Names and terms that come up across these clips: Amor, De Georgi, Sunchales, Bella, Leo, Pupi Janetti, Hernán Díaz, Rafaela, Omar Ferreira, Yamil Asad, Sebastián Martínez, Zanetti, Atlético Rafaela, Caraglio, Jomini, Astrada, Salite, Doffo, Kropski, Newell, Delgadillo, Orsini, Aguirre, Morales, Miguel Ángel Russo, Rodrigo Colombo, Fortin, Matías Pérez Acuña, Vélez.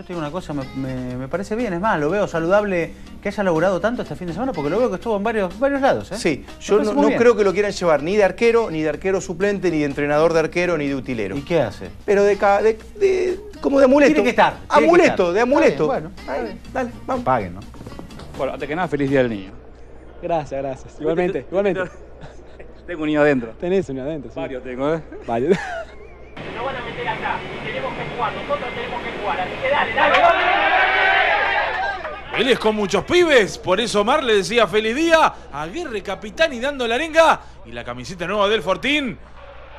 Yo te digo una cosa, me parece bien. Es más, lo veo saludable que haya laburado tanto este fin de semana, porque lo veo que estuvo en varios lados, ¿eh? Sí, yo no creo que lo quieran llevar ni de arquero, ni de arquero suplente, ni de entrenador de arquero, ni de utilero. ¿Y qué hace? Pero como de amuleto. Tiene que estar. Amuleto, de amuleto. Bueno, dale, vamos. Paguen, ¿no? Bueno, antes que nada, feliz Día del Niño. Gracias, gracias. Igualmente, igualmente. Tengo un niño adentro. Tenés un niño adentro, sí. Varios tengo, ¿eh? Varios. Lo van a meter acá. Tenemos que jugar, nosotros tenemos que jugar. Así que dale, dale, dale. Vélez con muchos pibes, por eso Omar le decía feliz día. Aguirre, capitán, y dando la arenga. Y la camiseta nueva del Fortín.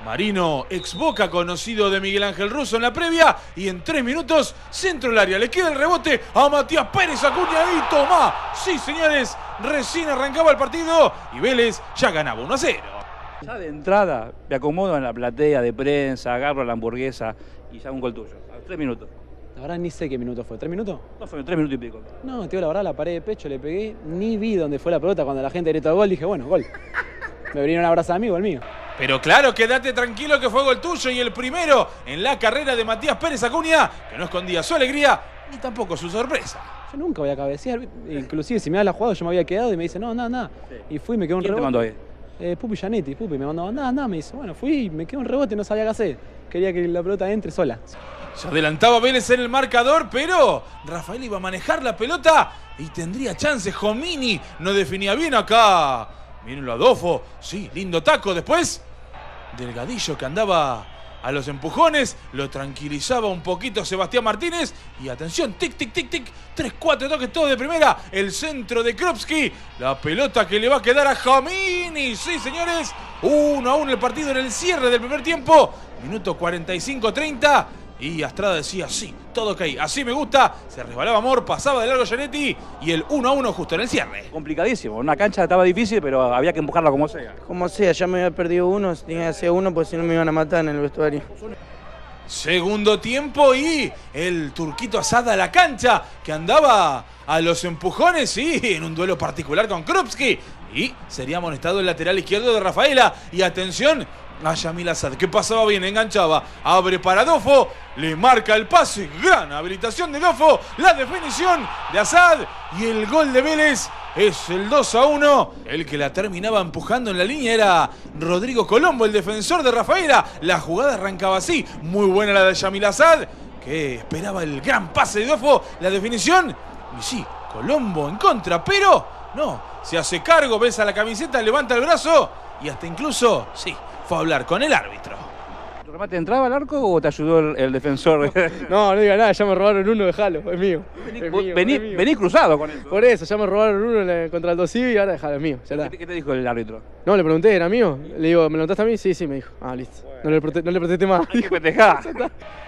Marino, ex Boca, conocido de Miguel Ángel Russo en la previa. Y en 3 minutos, centro del área. Le queda el rebote a Matías Pérez Acuña y toma. Sí, señores, recién arrancaba el partido y Vélez ya ganaba 1-0. Ya de entrada me acomodo en la platea de prensa, agarro la hamburguesa y ya un gol tuyo. A 3 minutos. La verdad ni sé qué minuto fue. ¿3 minutos? No, fue 3 minutos y pico. No, tío, la verdad la paré de pecho, le pegué. Ni vi dónde fue la pelota. Cuando la gente gritó el gol, dije, bueno, gol. Me vinieron a abrazar a mí, gol mío. Pero claro, quédate tranquilo que fue gol tuyo y el primero en la carrera de Matías Pérez Acuña, que no escondía su alegría ni tampoco su sorpresa. Yo nunca voy a cabecear, inclusive si me da la jugada yo me había quedado y me dice no, nada, nada. Sí. Y fui y me quedó un rebote. ¿Quién te mandó ahí? Pupi Janetti, Pupi, me mandó nada, nada, me dice. Bueno, fui y me quedó un rebote, no sabía qué hacer. Quería que la pelota entre sola. Se adelantaba Vélez en el marcador, pero Rafaela iba a manejar la pelota y tendría chances. Jomini no definía bien acá. Mírenlo a Doffo, sí, lindo taco. Después, Delgadillo que andaba a los empujones, lo tranquilizaba un poquito Sebastián Martínez. Y atención, tic, tic, tic, tic, 3, 4 toques todos de primera. El centro de Kropski, la pelota que le va a quedar a Jomini. Sí, señores, 1-1 el partido en el cierre del primer tiempo. Minuto 45-30 y Astrada decía, sí, todo ok, así me gusta. Se resbalaba Amor, pasaba de largo Zanetti y el 1-1 justo en el cierre. Complicadísimo, una cancha estaba difícil, pero había que empujarla como sea. Como sea, ya me había perdido uno, tenía que hacer uno, porque si no me iban a matar en el vestuario. Segundo tiempo y el turquito Asad a la cancha, que andaba a los empujones y en un duelo particular con Kropski. Y sería amonestado el lateral izquierdo de Rafaela. Y atención a Yamil Asad, que pasaba bien, enganchaba, abre para Doffo, le marca el pase, gran habilitación de Doffo, la definición de Asad y el gol de Vélez es el 2-1. El que la terminaba empujando en la línea era Rodrigo Colombo, el defensor de Rafaela. La jugada arrancaba así, muy buena la de Yamil Asad, que esperaba el gran pase de Doffo, la definición, y sí, Colombo en contra, pero no, se hace cargo, besa la camiseta, levanta el brazo y hasta incluso, sí, fue a hablar con el árbitro. ¿Tu remate entraba al arco o te ayudó el defensor? No, no diga nada, ya me robaron uno, dejalo, es mío. Vení cruzado con eso. Por eso, ya me robaron uno contra el 2-0 y ahora dejalo, es mío. ¿Qué te dijo el árbitro? No, le pregunté, ¿era mío? Le digo, ¿me lo notaste a mí? Sí, sí, me dijo. Ah, listo. No le protesté más.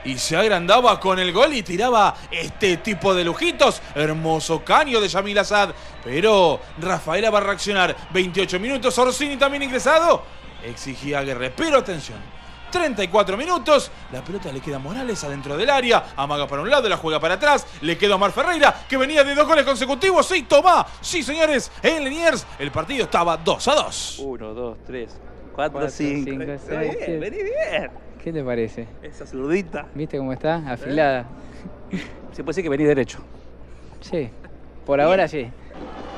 Y se agrandaba con el gol y tiraba este tipo de lujitos. Hermoso caño de Yamil Asad. Pero Rafaela va a reaccionar. 28 minutos, Orsini también ingresado. Exigía Aguirre, pero atención. 34 minutos, la pelota le queda a Morales adentro del área, amaga para un lado, la juega para atrás, le queda a Omar Ferreira, que venía de 2 goles consecutivos, sí, toma, sí, señores, en Liniers, el partido estaba 2-2. 1, 2, 3, 4, 5, 6. Vení bien. ¿Qué te parece? Esa zurdita. ¿Viste cómo está? Afilada. Se puede decir que vení derecho. Sí, por bien. Ahora sí.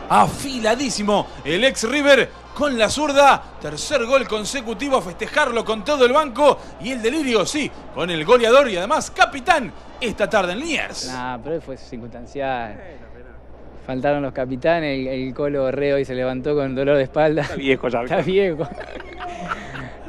Afiladísimo el ex River con la zurda, tercer gol consecutivo, a festejarlo con todo el banco y el delirio, sí, con el goleador y además capitán esta tarde en Liniers. Nah, pero fue circunstancial. Faltaron los capitanes, el Colo Reo y se levantó con dolor de espalda. Está viejo ya. Está viejo.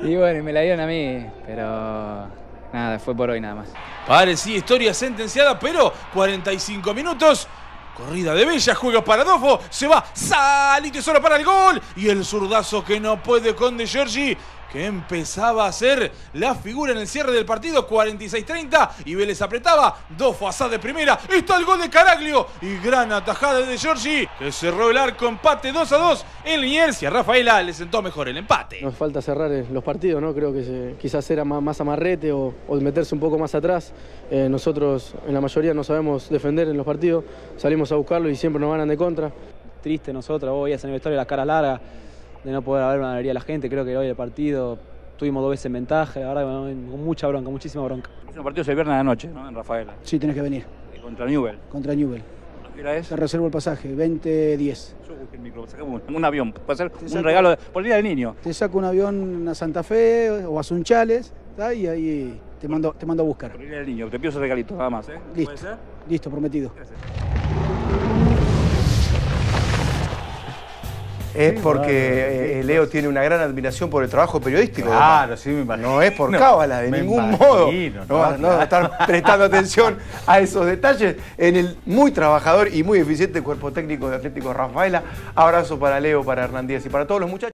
Y bueno, me la dieron a mí, pero... nada, fue por hoy nada más. Parecía historia sentenciada, pero 45 minutos... corrida de Bella, juega para Doffo, se va, Salite solo para el gol. Y el zurdazo que no puede con De Georgi, que empezaba a ser la figura en el cierre del partido. 46-30 y Vélez apretaba. Doffo, Asad de primera, está el gol de Caraglio. Y gran atajada de Georgi, que cerró el arco, empate 2-2. En Liniers y a Rafaela le sentó mejor el empate. Nos falta cerrar los partidos, ¿no? Creo que quizás era más amarrete o meterse un poco más atrás. Nosotros en la mayoría no sabemos defender en los partidos. Salimos a buscarlo y siempre nos ganan de contra. Triste nosotros, vos veías en el vestuario las caras largas de no poder haber una galería de la gente. Creo que hoy el partido tuvimos 2 veces en ventaja, la verdad, con mucha bronca, muchísima bronca. El partido se viernes de la noche, ¿no? En Rafaela. Sí, tenés que venir. Contra Newell. Contra Newell. ¿Qué hora es? Te reservo el pasaje, 20:10. Un avión, puede ser un regalo por el día del niño. Te saco un avión a Santa Fe o a Sunchales, ¿tá? Y ahí te mando a buscar. Por el día del niño, te pido ese regalito nada más, ¿eh? Listo. ¿Puede ser? Listo, prometido. Gracias. Es porque Leo tiene una gran admiración por el trabajo periodístico. Claro, ¿no? Sí, me imagino. No es por cábala, de ningún modo. No va a estar prestando atención a esos detalles en el muy trabajador y muy eficiente cuerpo técnico de Atlético Rafaela. Abrazo para Leo, para Hernán Díaz y para todos los muchachos.